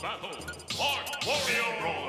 battle, Arc Warrior Roy.